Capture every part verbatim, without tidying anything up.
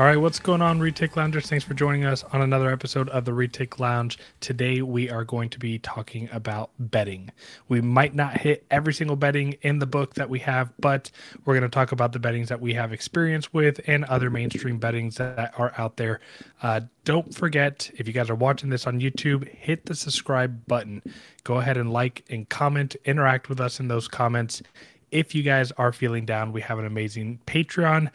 All right, what's going on, Retic Loungers? Thanks for joining us on another episode of The Retic Lounge. Today, we are going to be talking about bedding. We might not hit every single bedding in the book that we have, but we're going to talk about the beddings that we have experience with and other mainstream beddings that are out there. Uh, don't forget, if you guys are watching this on YouTube, hit the subscribe button. Go ahead and like and comment. Interact with us in those comments. If you guys are feeling down, we have an amazing Patreon.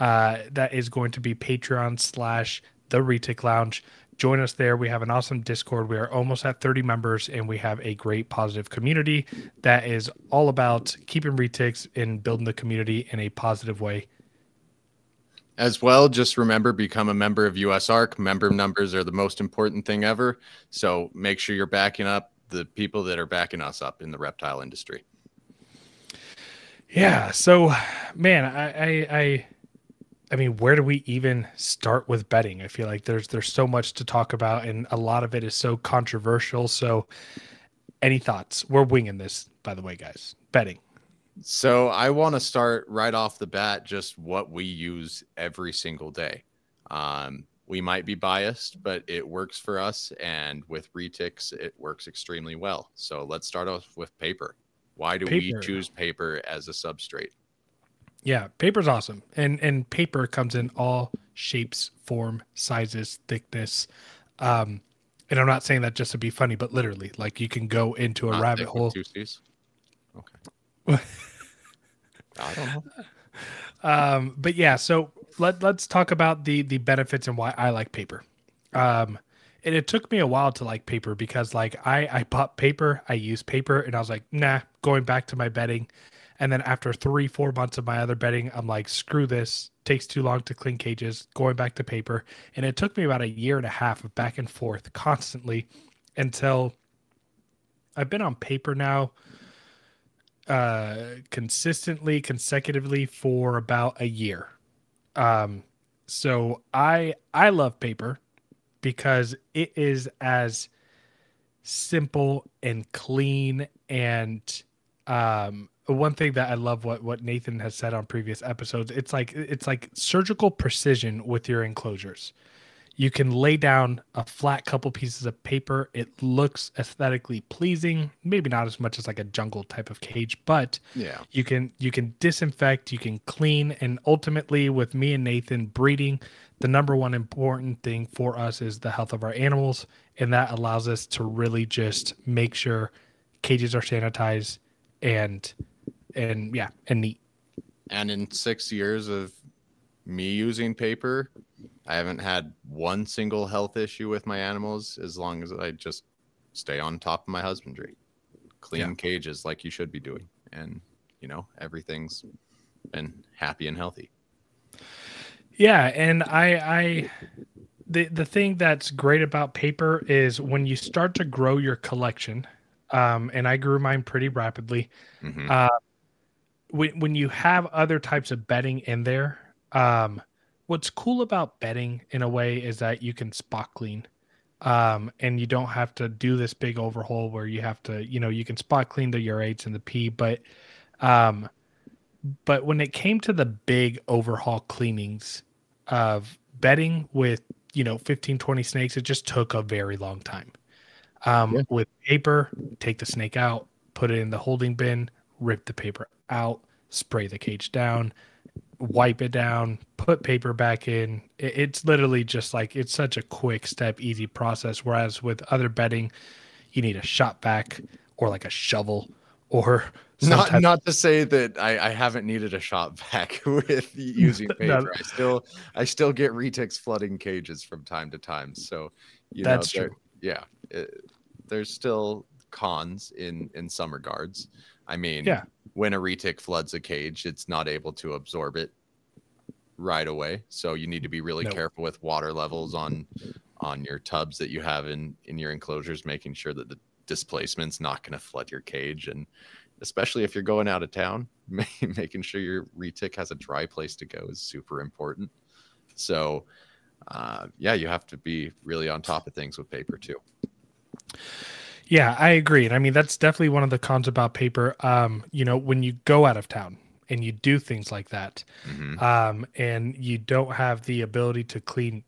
Uh, that is going to be Patreon slash The Retic Lounge. Join us there. We have an awesome Discord. We are almost at thirty members, and we have a great positive community that is all about keeping retics and building the community in a positive way. As well, just remember, become a member of U S A R C. Member numbers are the most important thing ever. So make sure you're backing up the people that are backing us up in the reptile industry. Yeah. So, man, I... I, I I mean, where do we even start with bedding? I feel like there's there's so much to talk about, and a lot of it is so controversial. So any thoughts? We're winging this, by the way, guys. Bedding. So I want to start right off the bat, just what we use every single day. Um, we might be biased, but it works for us. And with retics, it works extremely well. So let's start off with paper. Why do paper. we choose paper as a substrate? Yeah, paper's awesome. And and paper comes in all shapes, form, sizes, thickness. Um, and I'm not saying that just to be funny, but literally, like, you can go into a not rabbit hole. Two C's? Okay. I don't know. Um, but yeah, so let let's talk about the the benefits and why I like paper. Um and it took me a while to like paper because like I, I bought paper, I used paper, and I was like, nah, going back to my bedding. And then after three, four months of my other bedding, I'm like, screw this. Takes too long to clean cages, going back to paper. And it took me about a year and a half of back and forth constantly until I've been on paper now uh, consistently, consecutively for about a year. Um, so I I love paper because it is as simple and clean and um one thing that I love what what Nathan has said on previous episodes, it's like it's like surgical precision with your enclosures. You can lay down a flat couple pieces of paper. It looks aesthetically pleasing, maybe not as much as like a jungle type of cage, but yeah, you can you can disinfect, you can clean, and ultimately with me and Nathan breeding, the number one important thing for us is the health of our animals, and that allows us to really just make sure cages are sanitized and And yeah, and neat. And in six years of me using paper, I haven't had one single health issue with my animals as long as I just stay on top of my husbandry. Clean yeah. cages like you should be doing. And, you know, everything's been happy and healthy. Yeah, and I... I... The, the thing that's great about paper is when you start to grow your collection, um, and I grew mine pretty rapidly, mm-hmm. uh, When when you have other types of bedding in there, um, what's cool about bedding in a way is that you can spot clean, um, and you don't have to do this big overhaul where you have to, you know, you can spot clean the urates and the pee. But, um, but when it came to the big overhaul cleanings of bedding with, you know, fifteen, twenty snakes, it just took a very long time. Um, yeah. With paper, take the snake out, put it in the holding bin, rip the paper out, spray the cage down, wipe it down, put paper back in. It's literally just like, it's such a quick step, easy process. Whereas with other bedding, you need a shop vac or like a shovel or not, type. Not to say that I, I haven't needed a shop vac with using paper. no. I still, I still get retics flooding cages from time to time. So you that's know, true. Yeah. It, there's still cons in, in some regards. I mean, yeah. when a retic floods a cage, it's not able to absorb it right away. So you need to be really no. careful with water levels on on your tubs that you have in, in your enclosures, making sure that the displacement's not going to flood your cage. And especially if you're going out of town, making sure your retic has a dry place to go is super important. So, uh, yeah, you have to be really on top of things with paper too. Yeah, I agree. And I mean, that's definitely one of the cons about paper. Um, you know, when you go out of town, and you do things like that. Mm-hmm. Um, and you don't have the ability to clean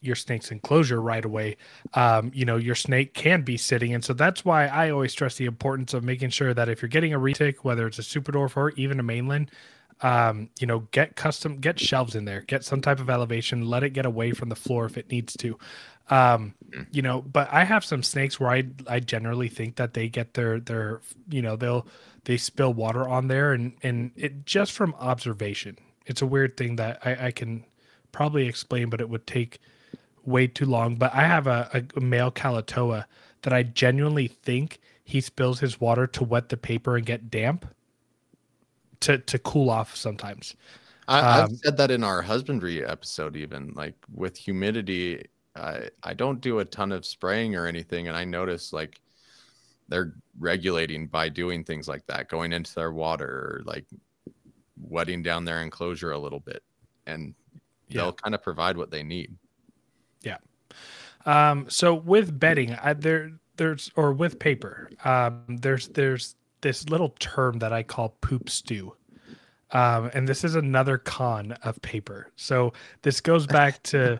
your snake's enclosure right away. Um, you know, your snake can be sitting. And so that's why I always stress the importance of making sure that if you're getting a retic, whether it's a superdwarf or even a mainland, um, you know, get custom, get shelves in there, get some type of elevation, let it get away from the floor if it needs to. Um, you know, but I have some snakes where I, I generally think that they get their, their, you know, they'll, they spill water on there, and, and it just from observation, it's a weird thing that I, I can probably explain, but it would take way too long. But I have a, a male Kalatoa that I genuinely think he spills his water to wet the paper and get damp to, to cool off sometimes. I, um, I've said that in our husbandry episode, even like with humidity, I, I don't do a ton of spraying or anything. And I notice like they're regulating by doing things like that, going into their water, or like wetting down their enclosure a little bit, and yeah. they'll kind of provide what they need. Yeah. Um, so with bedding, I, there, there's, or with paper, um, there's, there's this little term that I call poop stew. Um, and this is another con of paper. So this goes back to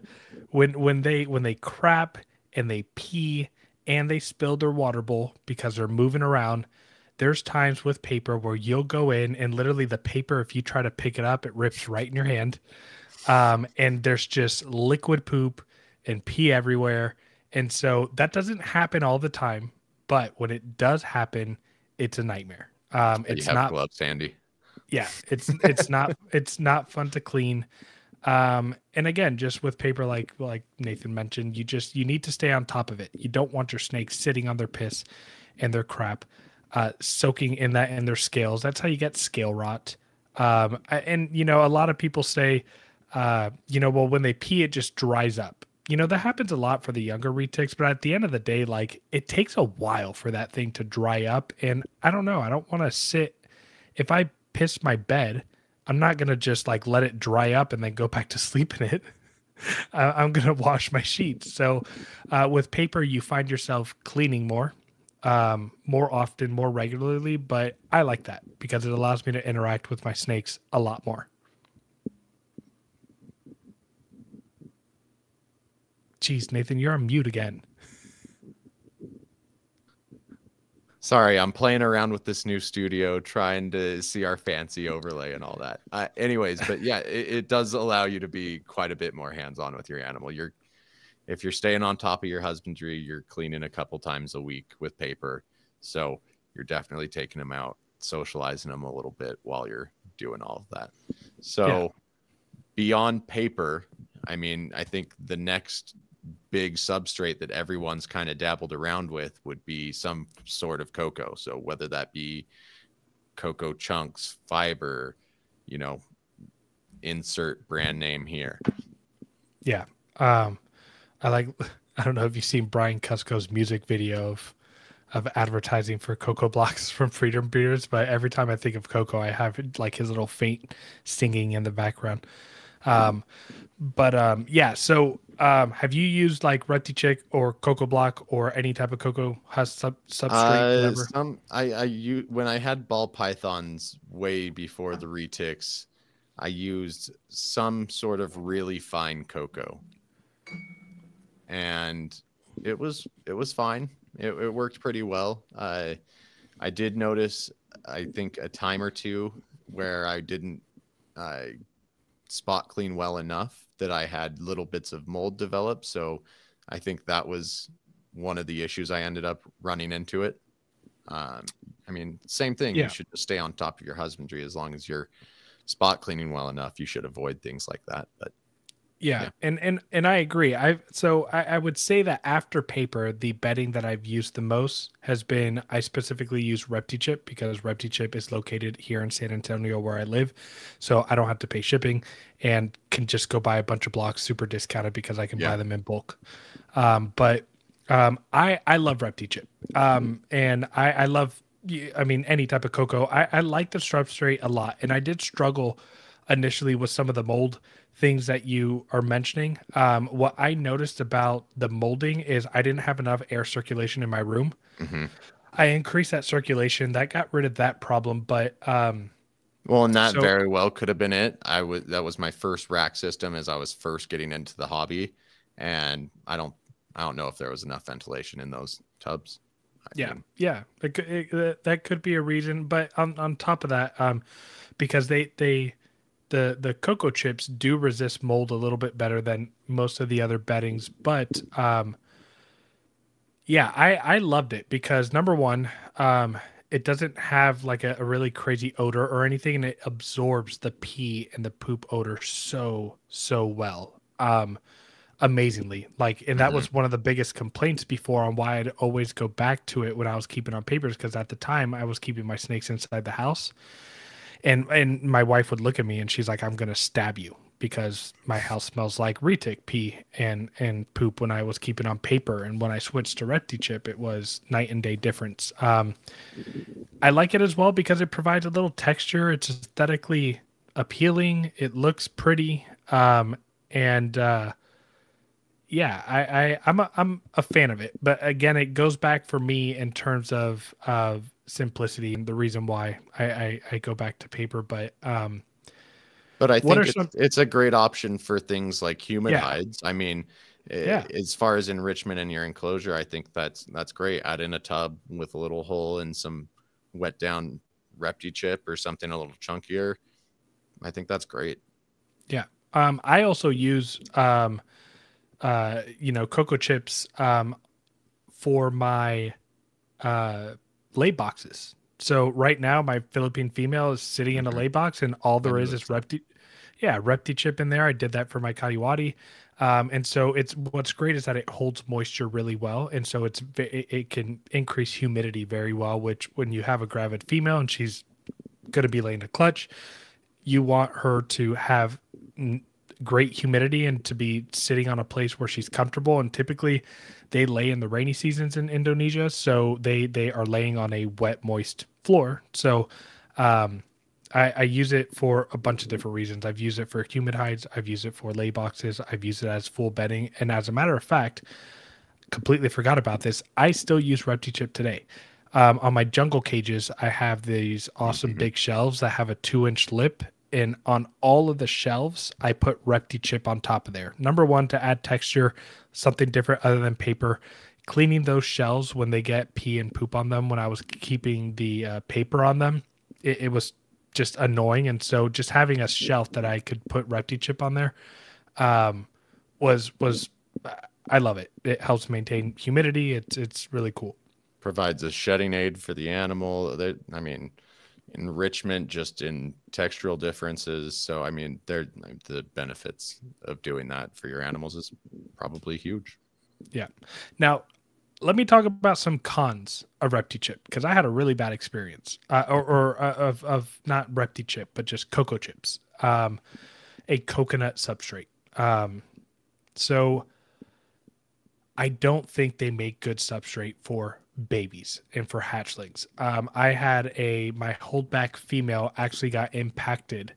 when, when they, when they crap and they pee and they spill their water bowl because they're moving around. There's times with paper where you'll go in and literally the paper, if you try to pick it up, it rips right in your hand. Um, and there's just liquid poop and pee everywhere. And so that doesn't happen all the time, but when it does happen, it's a nightmare. Um, it's you have not gloves, Sandy. Yeah, it's it's not it's not fun to clean. Um, and again, just with paper, like like Nathan mentioned, you just you need to stay on top of it. You don't want your snakes sitting on their piss and their crap, uh, soaking in that and their scales. That's how you get scale rot. Um, and you know, a lot of people say, uh, you know, well, when they pee, it just dries up. You know, that happens a lot for the younger retics, but at the end of the day, like it takes a while for that thing to dry up. And I don't know, I don't want to sit if I piss my bed, I'm not going to just like let it dry up and then go back to sleep in it. uh, I'm going to wash my sheets. So uh, with paper, you find yourself cleaning more, um, more often, more regularly. But I like that because it allows me to interact with my snakes a lot more. Jeez, Nathan, you're on mute again. Sorry, I'm playing around with this new studio, trying to see our fancy overlay and all that. Uh, anyways, but yeah, it, it does allow you to be quite a bit more hands-on with your animal. You're, if you're staying on top of your husbandry, you're cleaning a couple times a week with paper. So you're definitely taking them out, socializing them a little bit while you're doing all of that. So yeah. Beyond paper, I mean, I think the next big substrate that everyone's kind of dabbled around with would be some sort of cocoa. So whether that be cocoa chunks, fiber, you know, insert brand name here. Yeah. Um, I like, I don't know if you've seen Brian Cusco's music video of, of advertising for cocoa blocks from Freedom Beers, but every time I think of cocoa, I have like his little faint singing in the background. Um, but, um, yeah, so, um, have you used like ReptiChip or cocoa block or any type of cocoa husk sub substrate? Uh, some, I, I, you, when I had ball pythons way before the retics, I used some sort of really fine cocoa, and it was, it was fine. It, it worked pretty well. Uh, I did notice, I think a time or two where I didn't, uh, spot clean well enough that I had little bits of mold develop. So I think that was one of the issues I ended up running into it. Um, I mean, same thing. Yeah. You should just stay on top of your husbandry. As long as you're spot cleaning well enough, you should avoid things like that. But yeah. yeah. And, and, and I agree. I've, so I, I would say that after paper, the bedding that I've used the most has been, I specifically use ReptiChip because ReptiChip is located here in San Antonio where I live. So I don't have to pay shipping and can just go buy a bunch of blocks super discounted because I can yeah. buy them in bulk. Um, but, um, I, I love ReptiChip. Um, and I, I love, I mean, any type of cocoa. I, I like the substrate a lot. And I did struggle initially with some of the mold things that you are mentioning. Um, what I noticed about the molding is I didn't have enough air circulation in my room. Mm-hmm. I increased that circulation. That got rid of that problem. But um, Well, and that so, very well could have been it. I was that was my first rack system as I was first getting into the hobby, and I don't I don't know if there was enough ventilation in those tubs. I yeah, mean. yeah, it could, it, that could be a reason. But on on top of that, um, because they they the the cocoa chips do resist mold a little bit better than most of the other beddings. But um, yeah, I I loved it because number one, um. it doesn't have like a, a really crazy odor or anything, and it absorbs the pee and the poop odor so, so well. Um, amazingly. Like, and that mm-hmm. was one of the biggest complaints before on why I'd always go back to it when I was keeping on papers. Cause at the time I was keeping my snakes inside the house, and, and my wife would look at me and she's like, I'm going to stab you because my house smells like retic pee and, and poop when I was keeping on paper. And when I switched to ReptiChip, it was night and day difference. Um, I like it as well because it provides a little texture. It's aesthetically appealing. It looks pretty. Um, and, uh, yeah, I, I, I'm a, I'm a fan of it, but again, it goes back for me in terms of, of simplicity and the reason why I, I, I go back to paper, but, um, But I think it's, some... it's a great option for things like humid yeah. hides. I mean, yeah. as far as enrichment in your enclosure, I think that's that's great. Add in a tub with a little hole and some wet down ReptiChip or something a little chunkier. I think that's great. Yeah. Um, I also use, um, uh, you know, cocoa chips um, for my uh, lay boxes. So right now, my Philippine female is sitting in a lay box, and all there is is Repti, yeah, ReptiChip in there. I did that for my Katiwati, um, and so it's what's great is that it holds moisture really well, and so it's it, it can increase humidity very well. Which when you have a gravid female and she's going to be laying a clutch, you want her to have great humidity and to be sitting on a place where she's comfortable. And typically they lay in the rainy seasons in Indonesia. So they, they are laying on a wet, moist floor. So, um, I, I use it for a bunch of different reasons. I've used it for humid hides. I've used it for lay boxes. I've used it as full bedding. And as a matter of fact, completely forgot about this. I still use ReptiChip today. Um, on my jungle cages, I have these awesome mm-hmm. big shelves that have a two inch lip. And on all of the shelves, I put ReptiChip on top of there. Number one, to add texture, something different other than paper. Cleaning those shelves when they get pee and poop on them, when I was keeping the uh, paper on them, it, it was just annoying. And so just having a shelf that I could put ReptiChip on there um, was, was I love it. It helps maintain humidity. It's, it's really cool. Provides a shedding aid for the animal. They, I mean... enrichment just in textural differences. So I mean, they're, the benefits of doing that for your animals is probably huge. Yeah. Now, let me talk about some cons of ReptiChip, because I had a really bad experience, uh, or, or uh, of of not ReptiChip, but just cocoa chips, um, a coconut substrate. Um, so I don't think they make good substrate for babies and for hatchlings. Um, I had a, my holdback female actually got impacted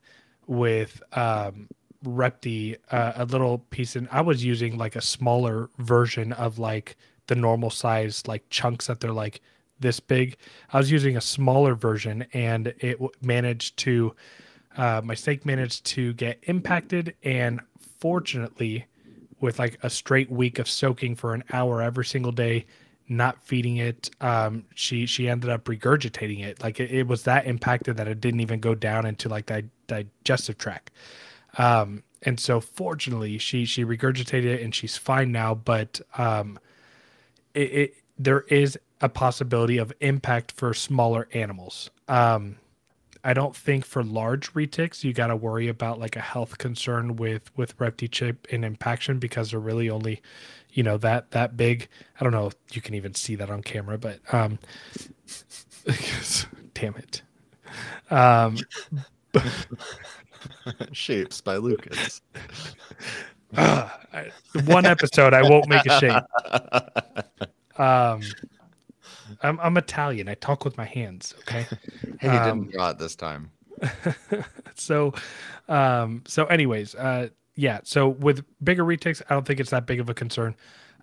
with um, Repti, uh, a little piece. And I was using like a smaller version of like the normal size, like chunks that they're like this big. I was using a smaller version, and it w- managed to, uh, my snake managed to get impacted. And fortunately, with like a straight week of soaking for an hour every single day, not feeding it, um she she ended up regurgitating it. Like it, it was that impacted that it didn't even go down into like the digestive tract, um and so fortunately she she regurgitated it and she's fine now. But um it, it there is a possibility of impact for smaller animals. um I don't think for large retics you got to worry about like a health concern with with ReptiChip and impaction, because they're really only, you know, that that big. I don't know if you can even see that on camera, but um, damn it, um, Shapes by Lucas. Uh, I, one episode I won't make a shape. Um. I'm, I'm Italian. I talk with my hands. Okay. Hey, you um, didn't draw it this time. so, um, so anyways, uh, yeah. So with bigger retics, I don't think it's that big of a concern.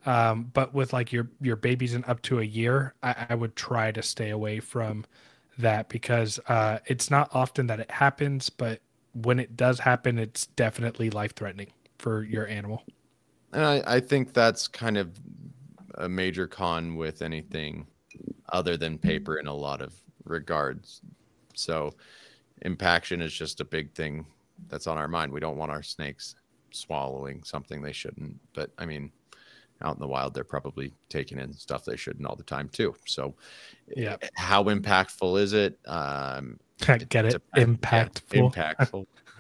Um, but with like your, your babies in up to a year, I, I would try to stay away from that, because uh, it's not often that it happens, but when it does happen, it's definitely life-threatening for your animal. And I, I think that's kind of a major con with anything other than paper in a lot of regards. So impaction is just a big thing that's on our mind. We don't want our snakes swallowing something they shouldn't. But I mean, out in the wild, they're probably taking in stuff they shouldn't all the time too. So yeah, how impactful is it? Um, I get it. A, impactful. Yeah,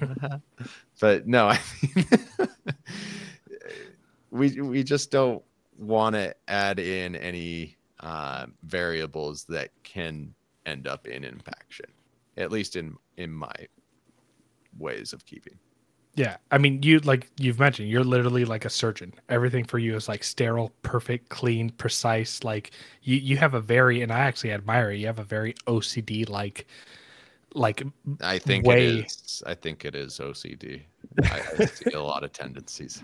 impactful. But no, I mean, we, we just don't want to add in any uh, variables that can end up in impaction, at least in, in my ways of keeping. Yeah. I mean, you, like you've mentioned, you're literally like a surgeon. Everything for you is like sterile, perfect, clean, precise. Like you, you have a very, and I actually admire it, you have a very O C D like, like I think way. It is. I think it is O C D. I, I see a lot of tendencies.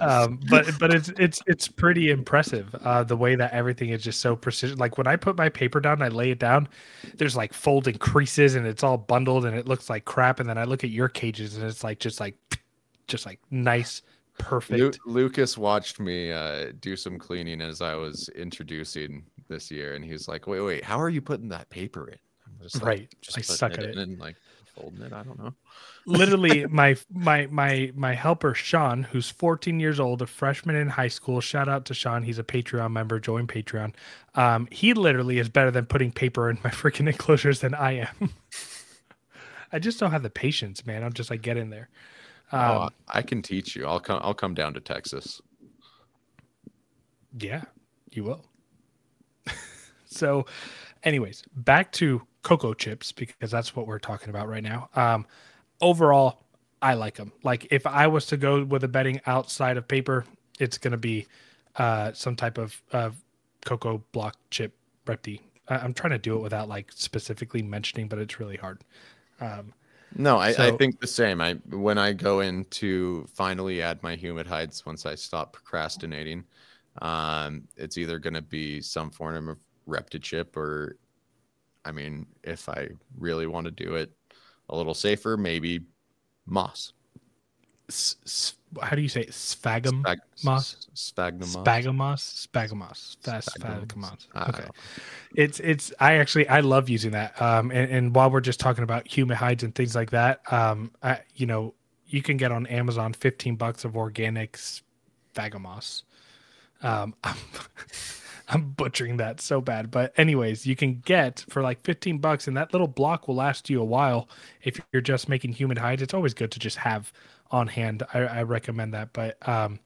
Um, but, but it's, it's, it's pretty impressive. Uh, the way that everything is just so precision. Like when I put my paper down, I lay it down, there's like folding creases and it's all bundled and it looks like crap. And then I look at your cages and it's like, just like, just like nice, perfect. Lu- Lucas watched me uh, do some cleaning as I was introducing this year. And he was like, wait, wait, how are you putting that paper in? Just like, right, just I suck at it, it. And like folding it. I don't know. Literally, my my my my helper Sean, who's fourteen years old, a freshman in high school. Shout out to Sean. He's a Patreon member. Join Patreon. Um, he literally is better than putting paper in my freaking enclosures than I am. I just don't have the patience, man. I'm just like, get in there. Um, oh, I can teach you. I'll come. I'll come down to Texas. Yeah, you will. So, anyways, back to cocoa chips, because that's what we're talking about right now. Um, overall, I like them. Like if I was to go with a bedding outside of paper, it's going to be uh, some type of uh, cocoa block chip Repti. I I'm trying to do it without like specifically mentioning, but it's really hard. Um, no, I, so I think the same. I When I go in to finally add my humid hides, once I stop procrastinating, um, it's either going to be some form of ReptiChip or, I mean, if I really want to do it a little safer, maybe moss. S s how do you say it? Sphagnum moss? Sphagnum moss. Sphagnum moss. Sphagnum moss. Sphagnum moss. Okay. It's it's. I actually I love using that. Um, and, and while we're just talking about humid hides and things like that, um, I you know you can get on Amazon fifteen bucks of organic sphagnum moss. Um. I'm butchering that so bad. But anyways, you can get for like fifteen bucks, and that little block will last you a while. If you're just making humid hides, it's always good to just have on hand. I, I recommend that. But um,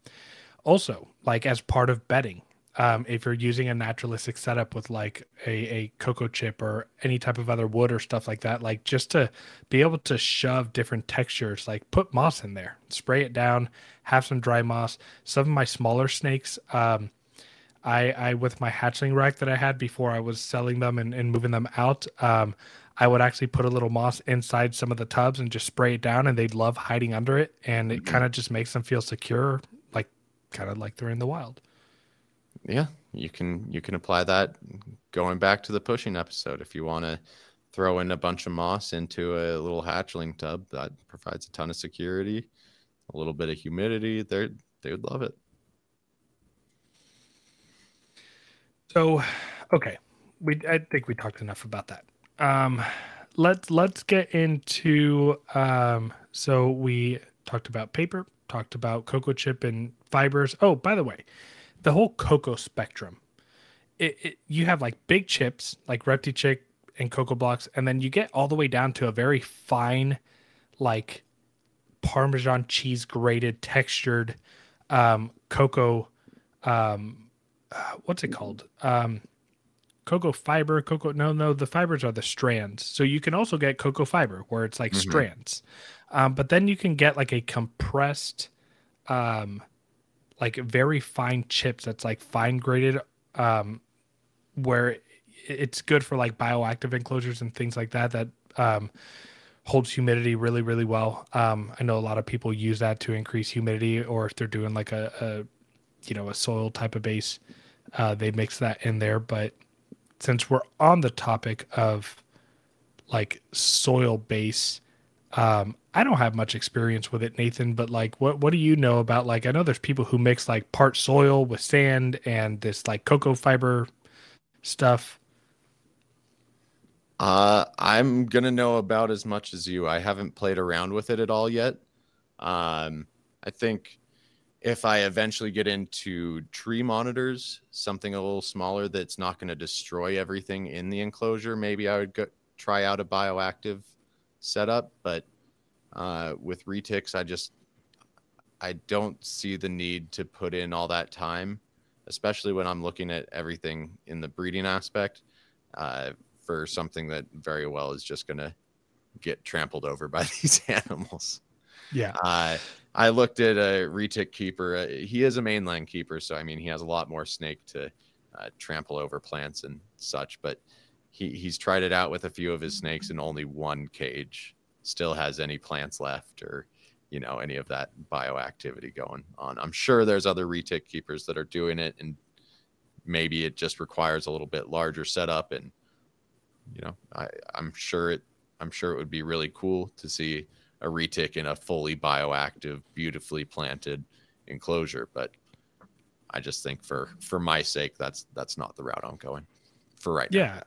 also, like as part of bedding, um, if you're using a naturalistic setup with like a, a cocoa chip or any type of other wood or stuff like that, like just to be able to shove different textures, like put moss in there, spray it down, have some dry moss. Some of my smaller snakes, um, I, I, with my hatchling rack that I had before I was selling them and, and moving them out, um, I would actually put a little moss inside some of the tubs and just spray it down, and they'd love hiding under it. And it kind of just makes them feel secure, like kind of like they're in the wild. Yeah, you can, you can apply that going back to the pushing episode. If you want to throw in a bunch of moss into a little hatchling tub, that provides a ton of security, a little bit of humidity. They're, they would love it. So, okay, we I think we talked enough about that. Um, let's let's get into. Um, so we talked about paper, talked about cocoa chip and fibers. Oh, by the way, the whole cocoa spectrum. It, it you have like big chips like ReptiChip and cocoa blocks, and then you get all the way down to a very fine, like Parmesan cheese grated textured um, cocoa. Um, Uh, what's it called? Um, cocoa fiber, cocoa. No, no, the fibers are the strands. So you can also get cocoa fiber where it's like mm-hmm. strands. Um, but then you can get like a compressed, um, like very fine chips that's like fine graded, um, where it's good for like bioactive enclosures and things like that, that um, holds humidity really, really well. Um, I know a lot of people use that to increase humidity, or if they're doing like a, a you know, a soil type of base, uh, they mix that in there. But since we're on the topic of like soil base. Um, I don't have much experience with it, Nathan, but like, what, what do you know about, like, I know there's people who mix like part soil with sand and this like cocoa fiber stuff. Uh, I'm going to know about as much as you. I haven't played around with it at all yet. Um, I think if I eventually get into tree monitors, something a little smaller that's not going to destroy everything in the enclosure, maybe I would go try out a bioactive setup. But uh, with retics, I just, I don't see the need to put in all that time, especially when I'm looking at everything in the breeding aspect, uh, for something that very well is just going to get trampled over by these animals. Yeah. Uh, I looked at a retic keeper. Uh, he is a mainland keeper. So, I mean, he has a lot more snake to uh, trample over plants and such, but he, he's tried it out with a few of his snakes in only one cage, still has any plants left or, you know, any of that bioactivity going on. I'm sure there's other retic keepers that are doing it, and maybe it just requires a little bit larger setup. And, you know, I, I'm sure it, I'm sure it would be really cool to see a retic in a fully bioactive, beautifully planted enclosure. But I just think for, for my sake, that's, that's not the route I'm going for right now. Yeah.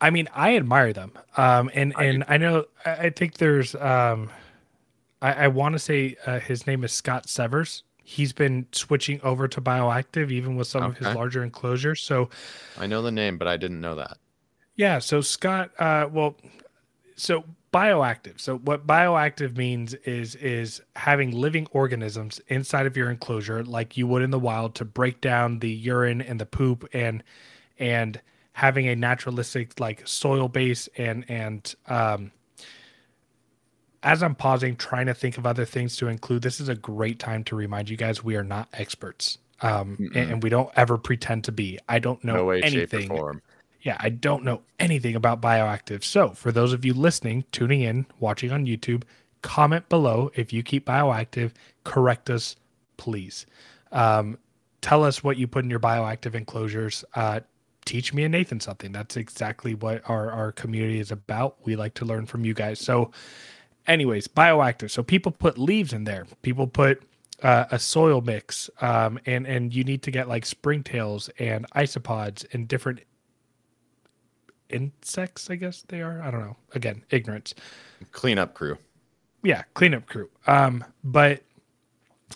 I mean, I admire them. Um, and, I and do. I know, I think there's, um, I, I want to say uh, his name is Scott Severs. He's been switching over to bioactive, even with some okay. of his larger enclosures. So I know the name, but I didn't know that. Yeah. So Scott, uh, well, so bioactive. So what bioactive means is, is having living organisms inside of your enclosure, like you would in the wild, to break down the urine and the poop, and, and having a naturalistic like soil base. And, and, um, as I'm pausing, trying to think of other things to include, this is a great time to remind you guys, we are not experts. Um, mm-mm. and, and we don't ever pretend to be. I don't know no way, anything. Shape, or form. Yeah, I don't know anything about bioactive. So for those of you listening, tuning in, watching on YouTube, comment below if you keep bioactive. Correct us, please. Um, tell us what you put in your bioactive enclosures. Uh, teach me and Nathan something. That's exactly what our, our community is about. We like to learn from you guys. So anyways, bioactive. So people put leaves in there. People put Uh, a soil mix, um, and, and you need to get like springtails and isopods and different insects, I guess they are. I don't know. Again, ignorance. Cleanup crew. Yeah, cleanup crew. Um, but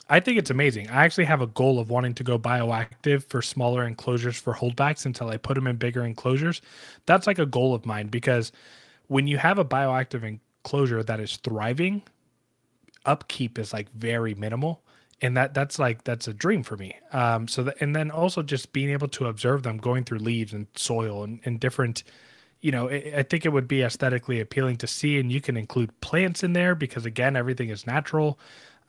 I think it's amazing. I actually have a goal of wanting to go bioactive for smaller enclosures for holdbacks until I put them in bigger enclosures. That's like a goal of mine, because when you have a bioactive enclosure that is thriving, upkeep is like very minimal. And that that's like, that's a dream for me. Um, so that, and then also just being able to observe them going through leaves and soil and, and different, you know, it, I think it would be aesthetically appealing to see, and you can include plants in there because again, everything is natural.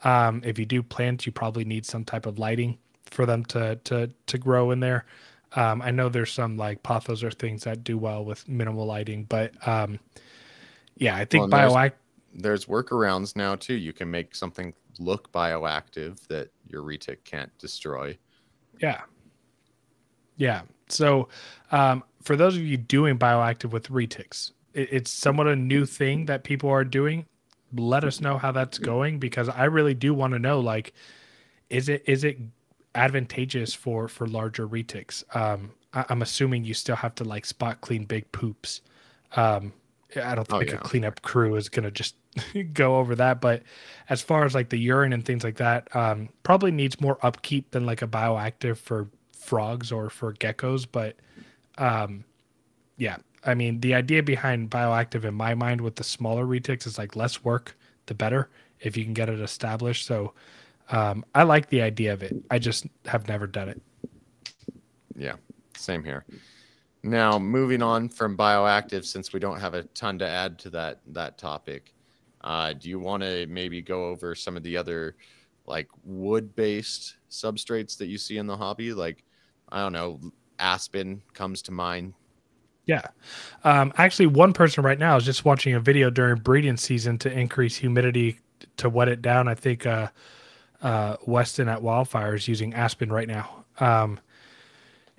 Um, if you do plants, you probably need some type of lighting for them to, to, to grow in there. Um, I know there's some like pothos or things that do well with minimal lighting, but um, yeah, I think well, bioact. There's workarounds now too. You can make something look bioactive that your retic can't destroy. Yeah. Yeah. So um, for those of you doing bioactive with retics, it, it's somewhat a new thing that people are doing. Let us know how that's going, because I really do want to know, like, is it, is it advantageous for, for larger retics? Um, I, I'm assuming you still have to like spot clean big poops. Um, I don't think oh, yeah. a cleanup crew is going to just go over that. But as far as like the urine and things like that, um, probably needs more upkeep than like a bioactive for frogs or for geckos. But um, yeah, I mean, the idea behind bioactive in my mind with the smaller retics is like less work, the better, if you can get it established. So um, I like the idea of it. I just have never done it. Yeah, same here. Now, moving on from bioactive, since we don't have a ton to add to that that topic, uh, do you want to maybe go over some of the other like wood-based substrates that you see in the hobby? Like, I don't know, aspen comes to mind. Yeah. Um, actually, one person right now is just watching a video during breeding season to increase humidity to wet it down. I think uh, uh, Weston at Wildfire is using aspen right now. Um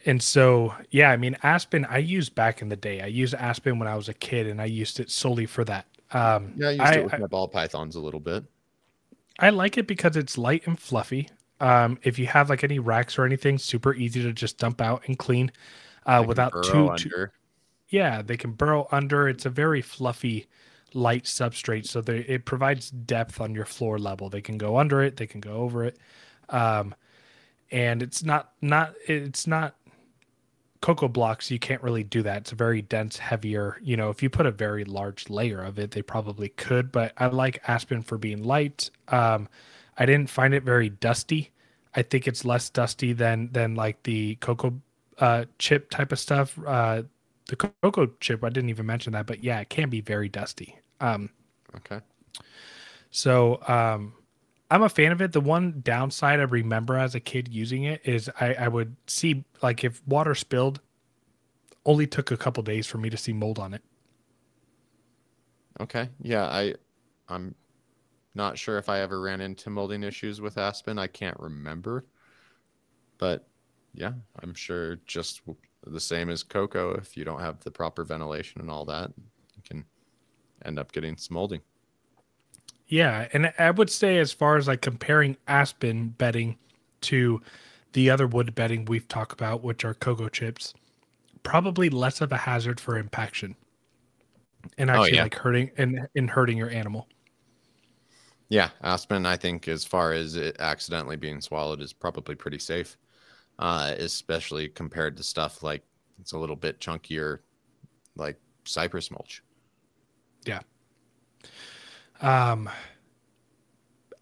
And so, yeah, I mean, Aspen, I used back in the day. I used Aspen when I was a kid, and I used it solely for that. Um, yeah, I used I, it with I, my ball pythons a little bit. I like it because it's light and fluffy. Um, if you have like any racks or anything, super easy to just dump out and clean uh, without too, too. Yeah, they can burrow under. It's a very fluffy, light substrate, so they, it provides depth on your floor level. They can go under it. They can go over it. Um, and it's not not it's not. Cocoa blocks, you can't really do that. It's a very dense, heavier, you know, if you put a very large layer of it, they probably could, but I like Aspen for being light. Um, I didn't find it very dusty. I think it's less dusty than, than like the cocoa uh, chip type of stuff. Uh, the cocoa chip, I didn't even mention that, but yeah, it can be very dusty. Um, okay. So um, I'm a fan of it. The one downside I remember as a kid using it is I, I would see, like, if water spilled, only took a couple days for me to see mold on it. Okay. Yeah, I, I'm not sure if I ever ran into molding issues with Aspen. I can't remember. But, yeah, I'm sure just the same as cocoa, if you don't have the proper ventilation and all that, you can end up getting some molding. Yeah, and I would say as far as like comparing Aspen bedding to the other wood bedding we've talked about, which are cocoa chips, probably less of a hazard for impaction and actually oh, yeah. like hurting and, and hurting your animal. Yeah, Aspen, I think as far as it accidentally being swallowed is probably pretty safe, uh, especially compared to stuff like it's a little bit chunkier, like cypress mulch. Yeah. Um,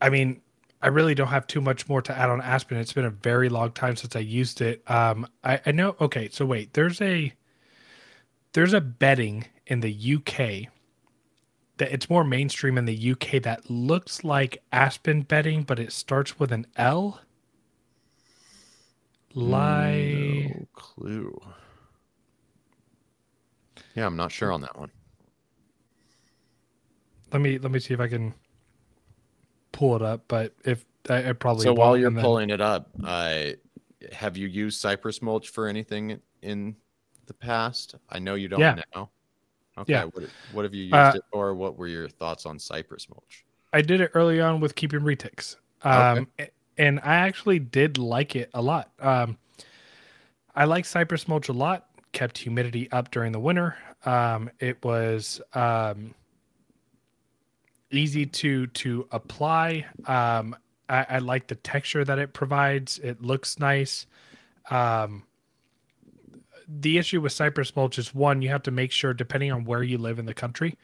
I mean, I really don't have too much more to add on Aspen. It's been a very long time since I used it. Um, I, I know. Okay. So wait, there's a, there's a bedding in the U K that it's more mainstream in the U K that looks like Aspen bedding, but it starts with an L. Lie. No clue. Yeah. I'm not sure on that one. Let me let me see if I can pull it up, but if I, I probably so while you're then... pulling it up, uh, have you used cypress mulch for anything in the past? I know you don't yeah. now. Okay, yeah. what, what have you used uh, it for? What were your thoughts on cypress mulch? I did it early on with keeping retics, um, okay. and I actually did like it a lot. Um, I like cypress mulch a lot. Kept humidity up during the winter. Um, it was. Um, Easy to to apply. Um, I, I like the texture that it provides. It looks nice. Um, the issue with cypress mulch is one, you have to make sure, depending on where you live in the country,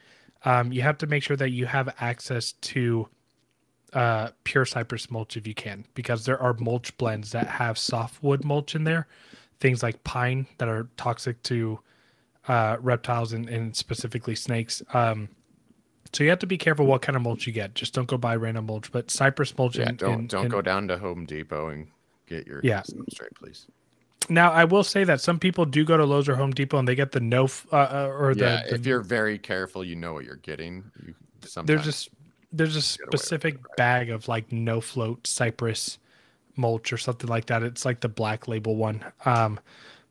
um, you have to make sure that you have access to uh, pure cypress mulch if you can, because there are mulch blends that have softwood mulch in there, things like pine that are toxic to uh, reptiles and, and specifically snakes. Um, So you have to be careful what kind of mulch you get. Just don't go buy random mulch, but cypress mulch. Yeah, and, don't and, don't and, go down to Home Depot and get your yeah. substrate, please. Now, I will say that some people do go to Lowe's or Home Depot and they get the no uh, or yeah, the, the. If you're very careful, you know what you're getting. You, sometimes there's a there's a specific it, right? bag of like no float cypress mulch or something like that. It's like the black label one. Um,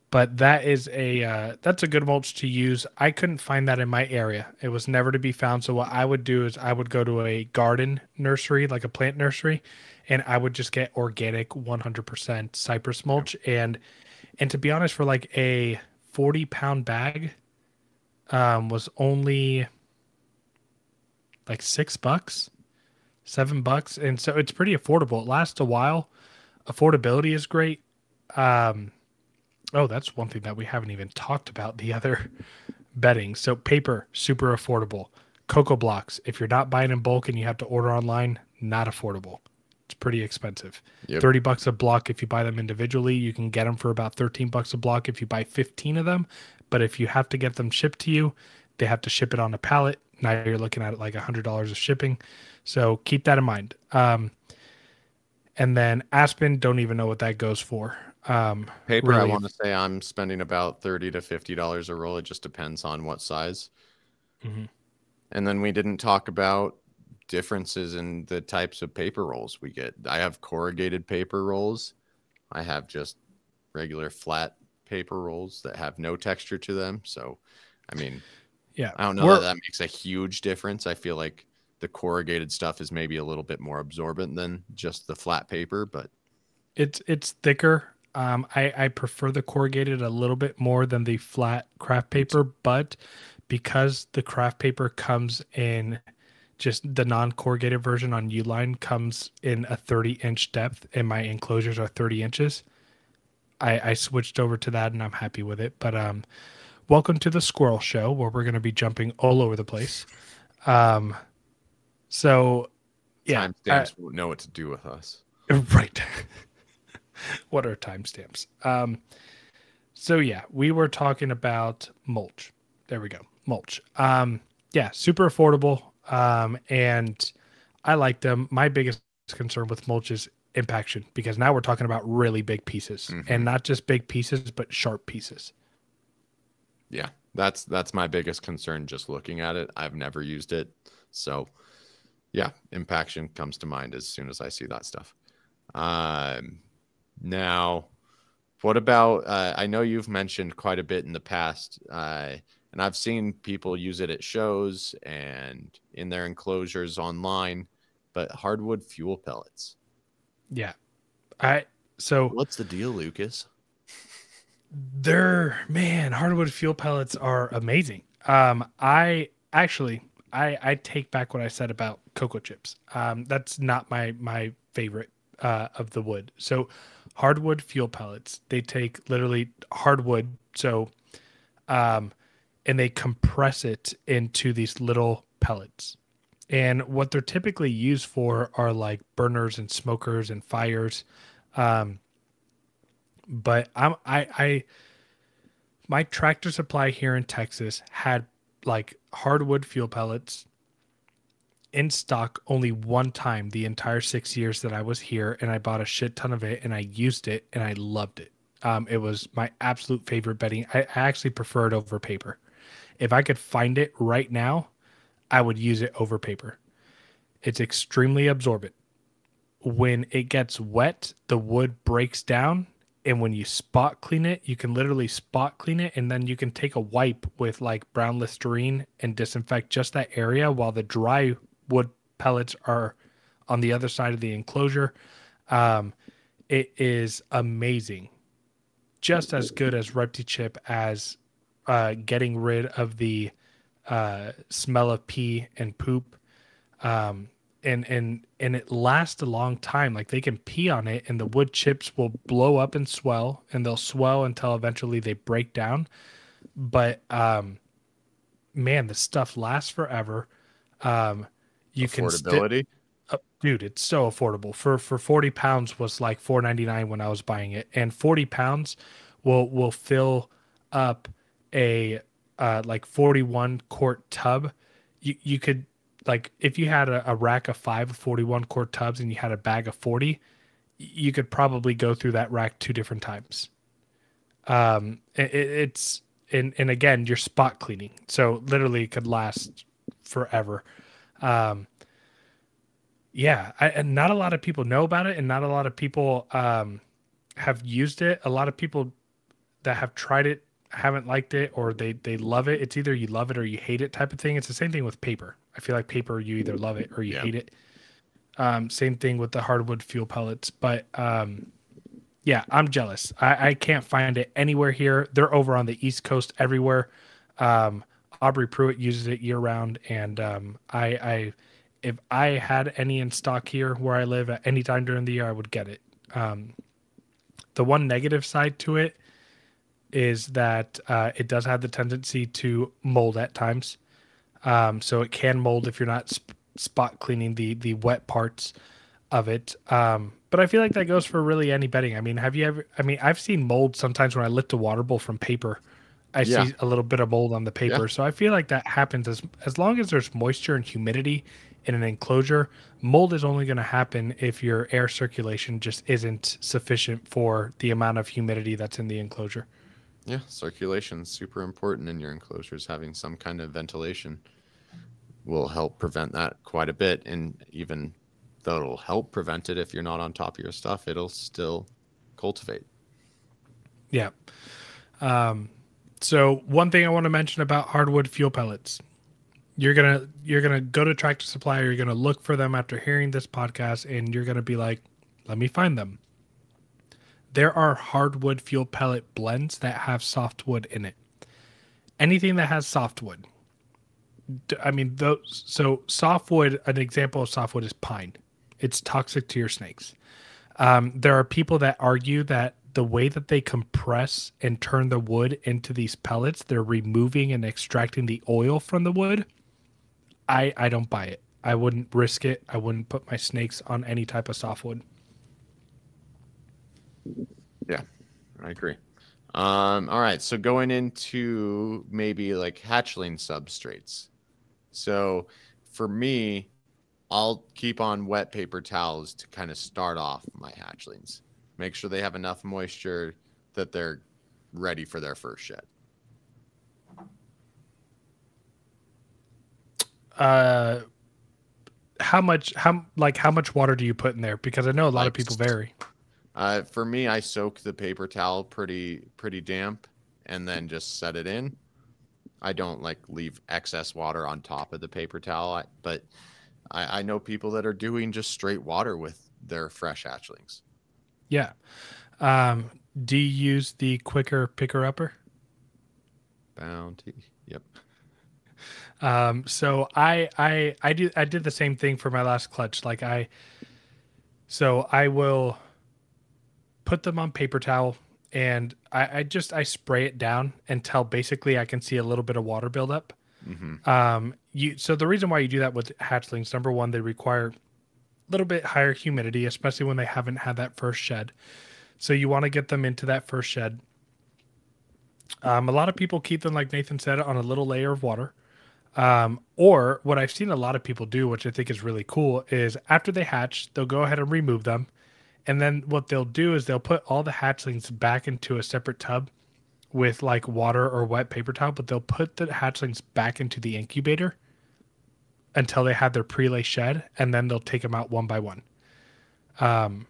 But that is a uh, that's a good mulch to use. I couldn't find that in my area. It was never to be found. So what I would do is I would go to a garden nursery, like a plant nursery, and I would just get organic one hundred percent cypress mulch. And and to be honest, for like a forty pound bag, um, was only like six bucks, seven bucks, and so it's pretty affordable. It lasts a while. Affordability is great. Um, Oh, that's one thing that we haven't even talked about, the other bedding. So paper, super affordable. Cocoa blocks, if you're not buying in bulk and you have to order online, not affordable. It's pretty expensive. Yep. thirty bucks a block if you buy them individually. You can get them for about thirteen bucks a block if you buy fifteen of them. But if you have to get them shipped to you, they have to ship it on a pallet. Now you're looking at it like one hundred dollars of shipping. So keep that in mind. Um, and then Aspen, don't even know what that goes for. Um, paper, really, I want to say I'm spending about thirty to fifty dollars a roll. It just depends on what size. Mm-hmm. And then we didn't talk about differences in the types of paper rolls we get. I have corrugated paper rolls. I have just regular flat paper rolls that have no texture to them. So, I mean, yeah, I don't know that, that makes a huge difference. I feel like the corrugated stuff is maybe a little bit more absorbent than just the flat paper, but it's, it's thicker. Um, I, I prefer the corrugated a little bit more than the flat craft paper, but because the craft paper comes in, just the non-corrugated version on Uline comes in a thirty inch depth, and my enclosures are thirty inches. I, I switched over to that, and I'm happy with it. But um, welcome to the squirrel show, where we're going to be jumping all over the place. Um, so, yeah. Timestamps won't know what to do with us. Right. What are timestamps? Um, so, yeah, we were talking about mulch. There we go. Mulch. Um, yeah, super affordable. Um, and I like them. My biggest concern with mulch is impaction, because now we're talking about really big pieces, mm-hmm. and not just big pieces, but sharp pieces. Yeah, that's, that's my biggest concern. Just looking at it, I've never used it. So yeah, impaction comes to mind as soon as I see that stuff. Um, now what about, uh, I know you've mentioned quite a bit in the past, uh, and I've seen people use it at shows and in their enclosures online, but hardwood fuel pellets. Yeah. I so what's the deal, Lucas? They're man, hardwood fuel pellets are amazing. Um, I actually I, I take back what I said about cocoa chips. Um, that's not my my favorite uh of the wood. So hardwood fuel pellets, they take literally hardwood, so um and they compress it into these little pellets. And what they're typically used for are like burners and smokers and fires. Um, but I'm, I, I, my Tractor Supply here in Texas had like hardwood fuel pellets in stock only one time the entire six years that I was here. And I bought a shit ton of it, and I used it, and I loved it. Um, it was my absolute favorite bedding. I, I actually prefer it over paper. If I could find it right now, I would use it over paper. It's extremely absorbent. When it gets wet, the wood breaks down. And when you spot clean it, you can literally spot clean it. And then you can take a wipe with like brown Listerine and disinfect just that area while the dry wood pellets are on the other side of the enclosure. Um, it is amazing. Just as good as ReptiChip as uh, getting rid of the uh, smell of pee and poop. Um, and, and, and it lasts a long time. Like they can pee on it and the wood chips will blow up and swell, and they'll swell until eventually they break down. But, um, man, the stuff lasts forever. Um, you can affordability. Uh, dude, it's so affordable. For for forty pounds was like four ninety-nine when I was buying it, and forty pounds will will fill up a uh like forty-one quart tub. You you could, like, if you had a, a rack of five forty-one quart tubs and you had a bag of forty, you could probably go through that rack two different times. Um, it, it's and and again, you're spot cleaning, so literally it could last forever. Um. Yeah, I, and not a lot of people know about it, and not a lot of people um, have used it. A lot of people that have tried it haven't liked it, or they, they love it. It's either you love it or you hate it type of thing. It's the same thing with paper. I feel like paper, you either love it or you yeah. hate it. Um, same thing with the hardwood fuel pellets. But, um, yeah, I'm jealous. I, I can't find it anywhere here. They're over on the East Coast everywhere. Um, Aubrey Pruitt uses it year-round, and um, I... I if I had any in stock here where I live at any time during the year, I would get it. Um, the one negative side to it is that uh, it does have the tendency to mold at times. Um, so it can mold if you're not sp spot cleaning the, the wet parts of it. Um, but I feel like that goes for really any bedding. I mean, have you ever, I mean, I've seen mold sometimes when I lift a water bowl from paper. I yeah. see a little bit of mold on the paper. Yeah. So I feel like that happens as, as long as there's moisture and humidity in an enclosure. Mold is only going to happen if your air circulation just isn't sufficient for the amount of humidity that's in the enclosure. Yeah, circulation is super important in your enclosures. Having some kind of ventilation will help prevent that quite a bit. And even though it'll help prevent it, if you're not on top of your stuff, it'll still cultivate. Yeah. Um, so one thing I want to mention about hardwood fuel pellets. You're going to you're gonna go to Tractor Supply, or you're going to look for them after hearing this podcast, and you're going to be like, let me find them. There are hardwood fuel pellet blends that have softwood in it. Anything that has softwood. I mean, those. So softwood, an example of softwood is pine. It's toxic to your snakes. Um, there are people that argue that the way that they compress and turn the wood into these pellets, they're removing and extracting the oil from the wood. I, I don't buy it. I wouldn't risk it. I wouldn't put my snakes on any type of softwood. Yeah, I agree. Um, all right, so going into maybe like hatchling substrates. So for me, I'll keep on wet paper towels to kind of start off my hatchlings. Make sure they have enough moisture that they're ready for their first shed. Uh, how much? How like how much water do you put in there? Because I know a lot like, of people vary. Uh, for me, I soak the paper towel pretty pretty damp, and then just set it in. I don't like leave excess water on top of the paper towel, but I, I know people that are doing just straight water with their fresh hatchlings. Yeah. Um, do you use the quicker picker upper? Bounty. Yep. Um, so I, I, I do, I did the same thing for my last clutch. Like I, so I will put them on paper towel, and I, I just, I spray it down until basically I can see a little bit of water buildup. Mm-hmm. Um, you, so the reason why you do that with hatchlings, number one, they require little bit higher humidity, especially when they haven't had that first shed. So you want to get them into that first shed. Um, a lot of people keep them, like Nathan said, on a little layer of water. Um, or what I've seen a lot of people do, which I think is really cool, is after they hatch, they'll go ahead and remove them. And then what they'll do is they'll put all the hatchlings back into a separate tub with like water or wet paper towel, but they'll put the hatchlings back into the incubator until they have their prelay shed, and then they'll take them out one by one. Um,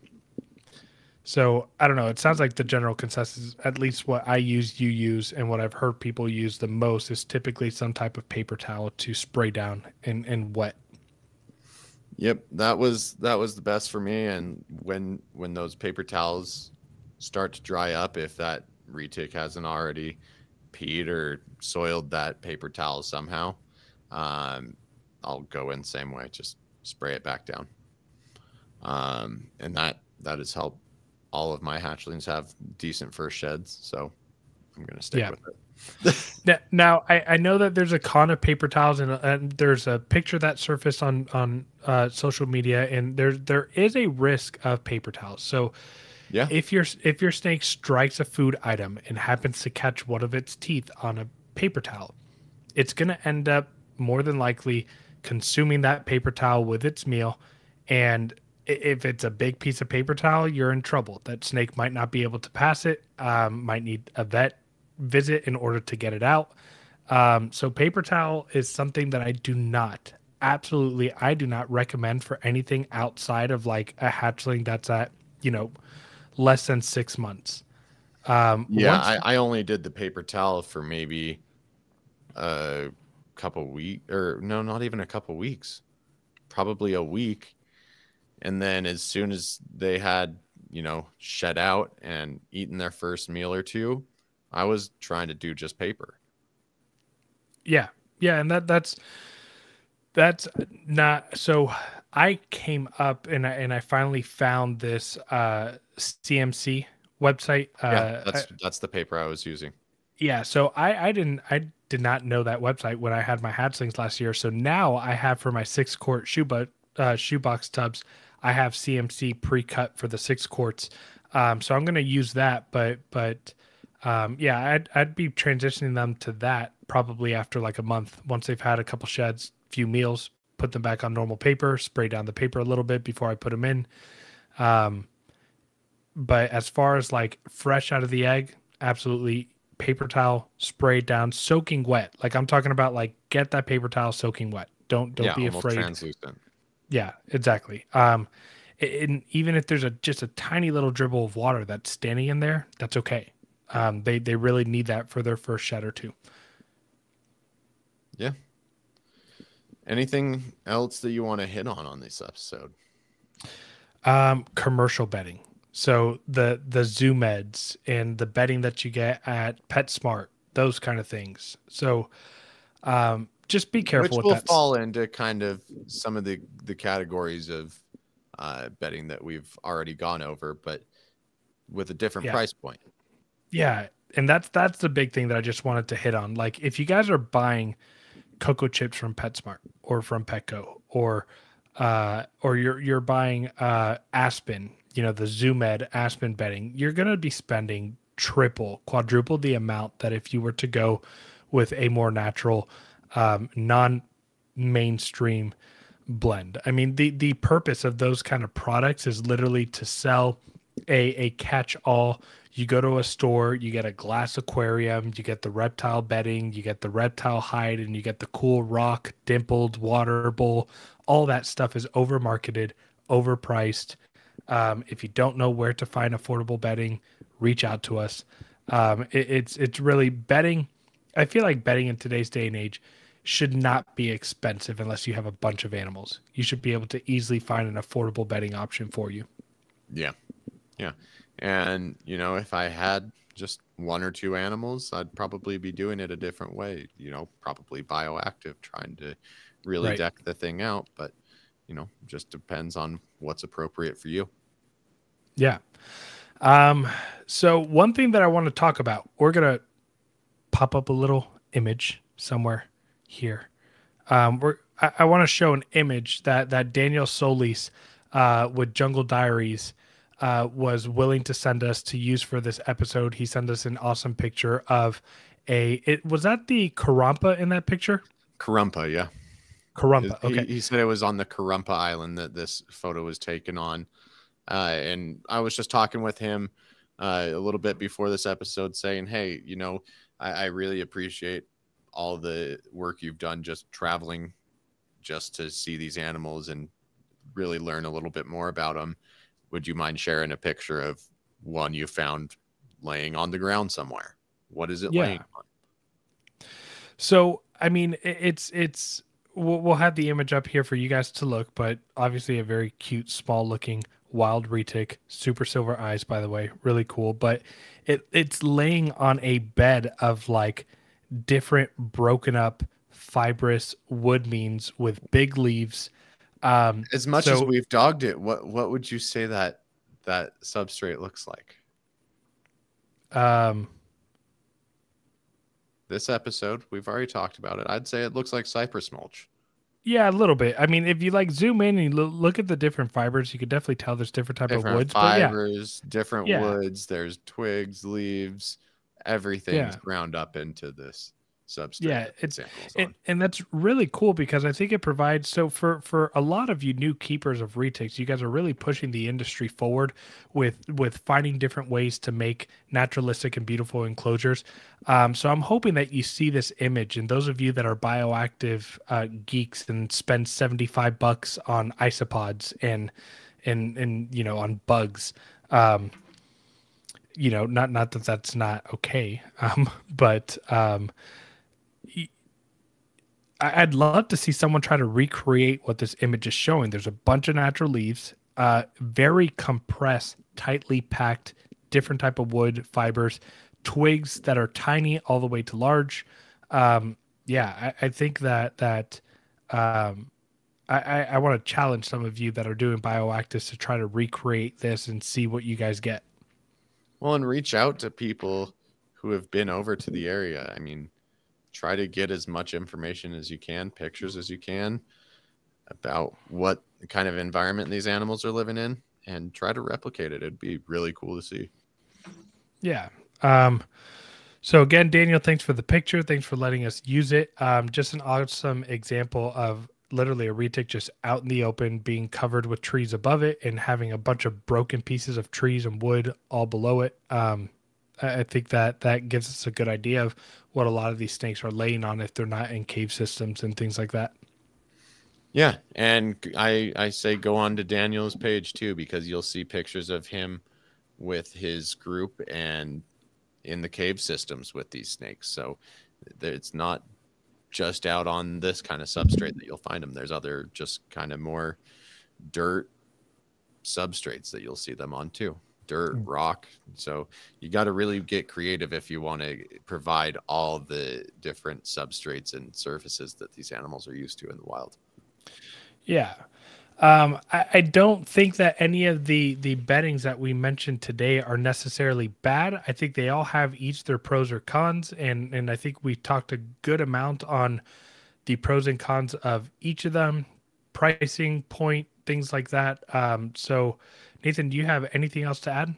so I don't know. It sounds like the general consensus, at least what I use, you use, and what I've heard people use the most, is typically some type of paper towel to spray down and, and wet. Yep, that was that was the best for me. And when when those paper towels start to dry up, if that retic hasn't already peed or soiled that paper towel somehow, um, I'll go in the same way, just spray it back down. Um, and that, that has helped all of my hatchlings have decent first sheds. So I'm going to stick yeah. with it. Now, I, I know that there's a con of paper towels, and, and there's a picture that surfaced on, on uh, social media, and there, there is a risk of paper towels. So yeah, if your, if your snake strikes a food item and happens to catch one of its teeth on a paper towel, it's going to end up more than likely consuming that paper towel with its meal. And if it's a big piece of paper towel, you're in trouble. That snake might not be able to pass it, um, might need a vet visit in order to get it out. Um, so paper towel is something that I do not, absolutely, I do not recommend for anything outside of like a hatchling that's at, you know, less than six months. Um, yeah, once... I, I only did the paper towel for maybe uh couple week or no not even a couple weeks, probably a week, and then as soon as they had, you know, shed out and eaten their first meal or two, I was trying to do just paper. Yeah, yeah. And that that's that's not so I came up and I and I finally found this uh C M C website. Uh yeah, that's I, that's the paper I was using. Yeah, so I I didn't I did not know that website when I had my hatchlings last year. So now I have for my six quart shoe but, uh, shoebox tubs, I have C M C pre-cut for the six quarts. Um, so I'm going to use that, but, but, um, yeah, I'd, I'd be transitioning them to that probably after like a month. Once they've had a couple sheds, few meals, put them back on normal paper, spray down the paper a little bit before I put them in. Um, but as far as like fresh out of the egg, absolutely paper towel sprayed down, soaking wet. Like I'm talking about, like get that paper towel soaking wet. Don't don't yeah, be afraid. Translucent. Yeah, exactly. Um, and even if there's a just a tiny little dribble of water that's standing in there, that's okay. Um, they they really need that for their first shed or two. Yeah. Anything else that you want to hit on on this episode? Um, commercial bedding. So the the Zoo Meds and the bedding that you get at PetSmart, those kind of things. So um, just be careful. Which will fall into kind of some of the the categories of uh, bedding that we've already gone over, but with a different yeah. price point. Yeah, and that's that's the big thing that I just wanted to hit on. Like, if you guys are buying cocoa chips from PetSmart or from Petco, or uh, or you're you're buying uh, Aspen, you know, the Zoo Med Aspen bedding, you're gonna be spending triple, quadruple the amount that if you were to go with a more natural, um, non-mainstream blend. I mean, the the purpose of those kind of products is literally to sell a a catch-all. You go to a store, you get a glass aquarium, you get the reptile bedding, you get the reptile hide, and you get the cool rock, dimpled water bowl. All that stuff is over-marketed, overpriced. Um, if you don't know where to find affordable bedding, reach out to us. Um, it, it's it's really bedding. I feel like bedding in today's day and age should not be expensive unless you have a bunch of animals. You should be able to easily find an affordable bedding option for you. Yeah, yeah. And, you know, if I had just one or two animals, I'd probably be doing it a different way, you know, probably bioactive, trying to really right. deck the thing out. But, you know, just depends on what's appropriate for you. Yeah. Um, so one thing that I want to talk about, we're going to pop up a little image somewhere here. Um, we're, I, I want to show an image that, that Daniel Solis uh, with Jungle Diaries Uh, was willing to send us to use for this episode. He sent us an awesome picture of a, it was that the Karompa in that picture? Karompa, yeah. Karompa, okay. He, he said it was on the Karompa Island that this photo was taken on. Uh, and I was just talking with him uh, a little bit before this episode saying, hey, you know, I, I really appreciate all the work you've done just traveling just to see these animals and really learn a little bit more about them. Would you mind sharing a picture of one you found laying on the ground somewhere? What is it yeah. laying on? So, I mean, it's, it's, we'll, we'll have the image up here for you guys to look, but obviously a very cute, small looking wild retic, super silver eyes, by the way, really cool. But it it's laying on a bed of like different broken up fibrous wood means with big leaves. Um, as much so, as we've dogged it, what what would you say that that substrate looks like? Um, this episode we've already talked about it. I'd say it looks like cypress mulch. Yeah, a little bit. I mean, if you like zoom in and you lo look at the different fibers, you could definitely tell there's different type different of woods. Fibers, but yeah. different yeah. woods. There's twigs, leaves, everything's yeah. ground up into this substrate. Yeah, it's it, and that's really cool because I think it provides, so for for a lot of you new keepers of retics, you guys are really pushing the industry forward with with finding different ways to make naturalistic and beautiful enclosures. Um, so I'm hoping that you see this image, and those of you that are bioactive uh, geeks and spend seventy-five bucks on isopods and and and you know on bugs, um, you know, not not that that's not okay, um, but um. I'd love to see someone try to recreate what this image is showing. There's a bunch of natural leaves, uh, very compressed, tightly packed, different type of wood fibers, twigs that are tiny all the way to large. Um, yeah, I, I think that that um, I, I, I want to challenge some of you that are doing bioactives to try to recreate this and see what you guys get. Well, and reach out to people who have been over to the area. I mean, try to get as much information as you can, pictures as you can, about what kind of environment these animals are living in, and try to replicate it. It'd be really cool to see. Yeah. Um, so again, Daniel, thanks for the picture. Thanks for letting us use it. Um, just an awesome example of literally a retic just out in the open, being covered with trees above it and having a bunch of broken pieces of trees and wood all below it. Um, I think that that gives us a good idea of what a lot of these snakes are laying on if they're not in cave systems and things like that. Yeah. And I, I say go on to Daniel's page too, because you'll see pictures of him with his group, and in the cave systems with these snakes. So it's not just out on this kind of substrate that you'll find them. There's other just kind of more dirt substrates that you'll see them on too. Dirt, rock. So you got to really get creative if you want to provide all the different substrates and surfaces that these animals are used to in the wild. Yeah. Um, I, I don't think that any of the, the beddings that we mentioned today are necessarily bad. I think they all have each their pros or cons. And, and I think we talked a good amount on the pros and cons of each of them, pricing point, things like that. Um, so Nathan, do you have anything else to add?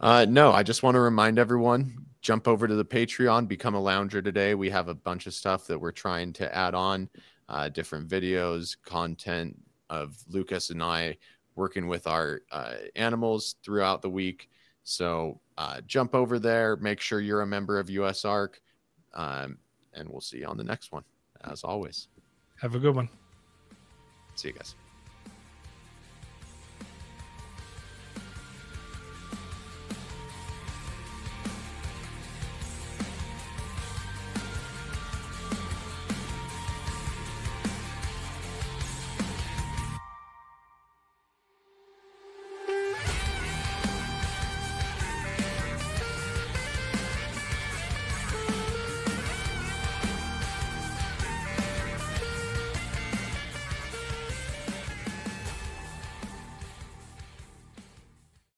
Uh, no, I just want to remind everyone, jump over to the Patreon, become a lounger today. We have a bunch of stuff that we're trying to add on, uh, different videos, content of Lucas and I working with our uh, animals throughout the week. So uh, jump over there, make sure you're a member of U S A R C, um, and we'll see you on the next one. As always, have a good one. See you guys.